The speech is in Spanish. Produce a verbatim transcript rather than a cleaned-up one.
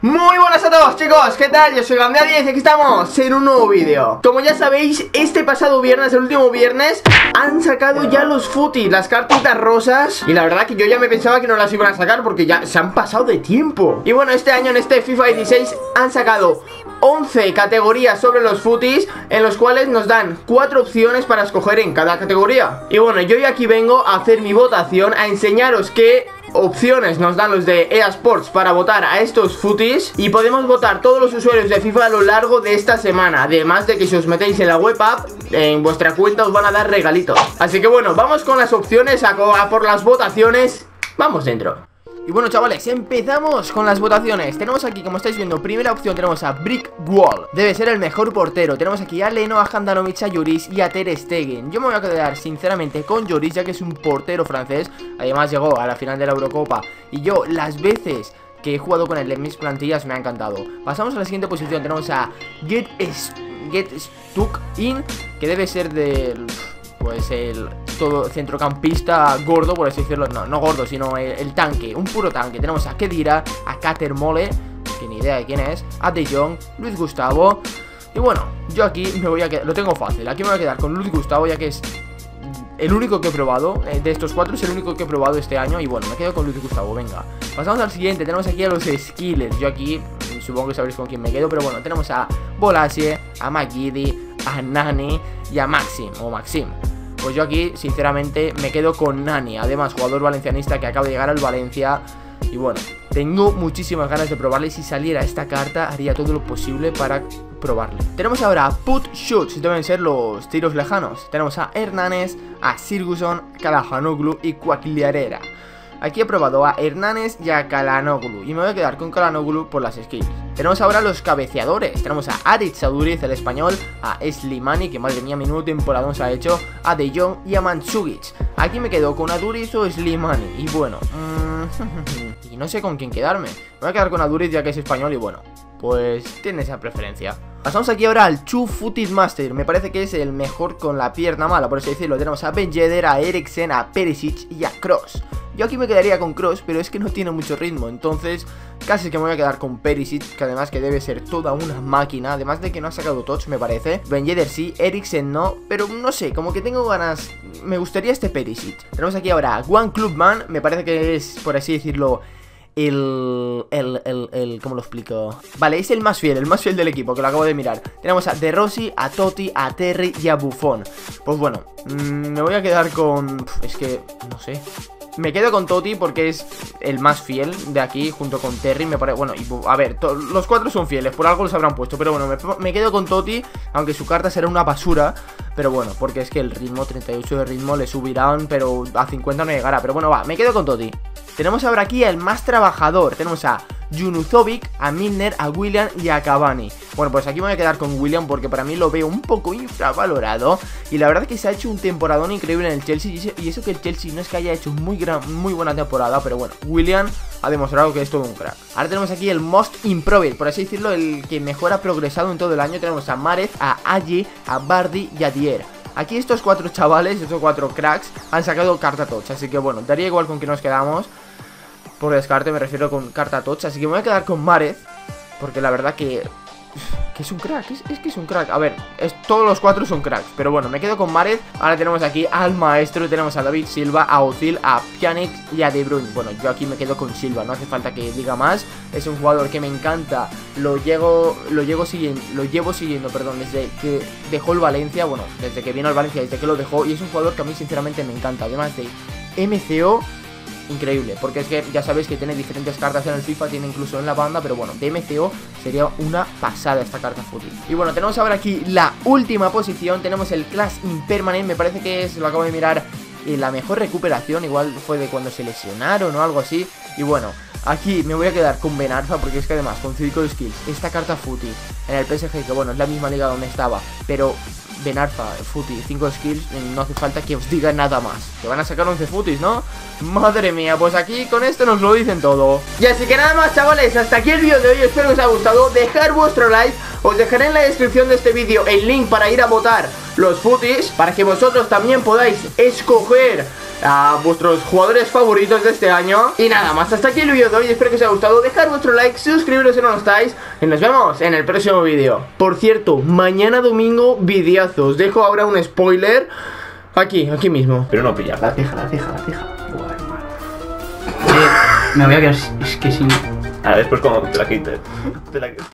Muy buenas a todos, chicos, ¿qué tal? Yo soy Gandia diez y aquí estamos en un nuevo vídeo. Como ya sabéis, este pasado viernes, el último viernes, han sacado ya los footies, las cartitas rosas. Y la verdad que yo ya me pensaba que no las iban a sacar porque ya se han pasado de tiempo. Y bueno, este año en este FIFA dieciséis han sacado once categorías sobre los footies, en los cuales nos dan cuatro opciones para escoger en cada categoría. Y bueno, yo ya aquí vengo a hacer mi votación, a enseñaros qué opciones nos dan los de E A Sports para votar a estos footies. Y podemos votar todos los usuarios de FIFA a lo largo de esta semana. Además de que si os metéis en la web app, en vuestra cuenta os van a dar regalitos. Así que bueno, vamos con las opciones, a, a por las votaciones. Vamos dentro. Y bueno, chavales, empezamos con las votaciones. Tenemos aquí, como estáis viendo, primera opción tenemos a Brick Wall. Debe ser el mejor portero. Tenemos aquí a Leno, a Handanovic, a Lloris y a Ter Stegen. Yo me voy a quedar, sinceramente, con Lloris, ya que es un portero francés. Además llegó a la final de la Eurocopa. Y yo, las veces que he jugado con él en mis plantillas, me ha encantado. Pasamos a la siguiente posición. Tenemos a Get, Get Stuck In, que debe ser del... pues el... todo centrocampista gordo, por así decirlo, no, no gordo, sino el, el tanque, un puro tanque. Tenemos a Kedira, a Cater Mole, que ni idea de quién es, a De Jong, Luis Gustavo. Y bueno, yo aquí me voy a quedar, lo tengo fácil, aquí me voy a quedar con Luis Gustavo, ya que es el único que he probado, eh, de estos cuatro es el único que he probado este año. Y bueno, me quedo con Luis Gustavo, venga. Pasamos al siguiente, tenemos aquí a los Skillers. Yo aquí, supongo que sabréis con quién me quedo, pero bueno, tenemos a Bolasie, a Magidi, a Nani y a Maxim, o Maxim. Pues yo aquí, sinceramente, me quedo con Nani. Además, jugador valencianista que acaba de llegar al Valencia. Y bueno, tengo muchísimas ganas de probarle. Si saliera esta carta, haría todo lo posible para probarle. Tenemos ahora a Put Shoot, deben ser los tiros lejanos. Tenemos a Hernández, a Sirguson, Kalahanoglu y Cuagliarera. Aquí he probado a Hernández y a Kalanoglu, y me voy a quedar con Kalanoglu por las skills. Tenemos ahora los cabeceadores. Tenemos a Aritz Aduriz, el español, a Slimani, que madre mía, menudo temporada se ha hecho, a De Jong y a Mandzukic. Aquí me quedo con Aduriz o Slimani. Y bueno, mmm, y no sé con quién quedarme. Me voy a quedar con Aduriz ya que es español y bueno, pues tiene esa preferencia. Pasamos aquí ahora al Two Footed Master. Me parece que es el mejor con la pierna mala, por así decirlo. Tenemos a Ben Yedder, a Eriksen, a Perisic y a Kroos. Yo aquí me quedaría con Kroos, pero es que no tiene mucho ritmo. Entonces casi que me voy a quedar con Perisic, que además que debe ser toda una máquina. Además de que no ha sacado touch, me parece. Ben Yedder sí, Eriksen no, pero no sé, como que tengo ganas, me gustaría este Perisic. Tenemos aquí ahora One Clubman. Me parece que es, por así decirlo, El, el, el, el, ¿cómo lo explico? Vale, es el más fiel, el más fiel del equipo, que lo acabo de mirar. Tenemos a De Rossi, a Totti, a Terry y a Buffon. Pues bueno, mmm, me voy a quedar con... es que, no sé, me quedo con Totti porque es el más fiel de aquí, junto con Terry, me parece. Bueno, y, a ver, los cuatro son fieles, por algo los habrán puesto. Pero bueno, me, me quedo con Totti, aunque su carta será una basura. Pero bueno, porque es que el ritmo, treinta y ocho de ritmo, le subirán, pero a cincuenta no llegará. Pero bueno, va, me quedo con Totti. Tenemos ahora aquí al más trabajador. Tenemos a Junuzovic, a Milner, a William y a Cavani. Bueno, pues aquí me voy a quedar con William porque para mí lo veo un poco infravalorado. Y la verdad es que se ha hecho un temporadón increíble en el Chelsea. Y eso que el Chelsea no es que haya hecho muy, gran, muy buena temporada, pero bueno, William ha demostrado que es todo un crack. Ahora tenemos aquí el Most Improved, por así decirlo, el que mejor ha progresado en todo el año. Tenemos a Márez, a Allí, a Bardi y a Dier. Aquí estos cuatro chavales, estos cuatro cracks, han sacado carta tocha, así que bueno, daría igual con que nos quedamos. Por descarte me refiero con carta tocha, así que me voy a quedar con Márez, porque la verdad que... que es un crack, es, es que es un crack. A ver, es, todos los cuatro son cracks, pero bueno, me quedo con Márez. Ahora tenemos aquí al maestro, tenemos a David Silva, a Ozil, a Pjanic y a De Bruyne. Bueno, yo aquí me quedo con Silva, no hace falta que diga más. Es un jugador que me encanta, lo llego, lo llego siguiendo, lo llevo siguiendo, perdón, desde que dejó el Valencia, bueno, desde que vino al Valencia, desde que lo dejó, y es un jugador que a mí sinceramente me encanta. Además de M C O, increíble, porque es que ya sabéis que tiene diferentes cartas en el FIFA, tiene incluso en la banda, pero bueno, de M C O sería una pasada esta carta fútil. Y bueno, tenemos ahora aquí la última posición, tenemos el Clash Impermanent, me parece que es, lo acabo de mirar, eh, la mejor recuperación, igual fue de cuando se lesionaron o algo así. Y bueno, aquí me voy a quedar con Ben Arfa porque es que además con cinco skills, esta carta fútil en el P S G, que bueno, es la misma liga donde estaba, pero... Ben Arfa, footy, cinco skills, no hace falta que os diga nada más. Que van a sacar once footies, ¿no? Madre mía, pues aquí con esto nos lo dicen todo. Y así que nada más, chavales, hasta aquí el vídeo de hoy. Espero que os haya gustado. Dejad vuestro like. Os dejaré en la descripción de este vídeo el link para ir a votar los footies, para que vosotros también podáis escoger a vuestros jugadores favoritos de este año. Y nada más, hasta aquí el vídeo de hoy. Espero que os haya gustado. Dejad vuestro like, suscribiros si no lo estáis, y nos vemos en el próximo vídeo. Por cierto, mañana domingo, videazo. Os dejo ahora un spoiler aquí, aquí mismo. Pero no pillar la ceja, la ceja, la ceja. Buah, hermano. Me voy a quedar, es que sin... Ahora después como te la quites. Te la quites.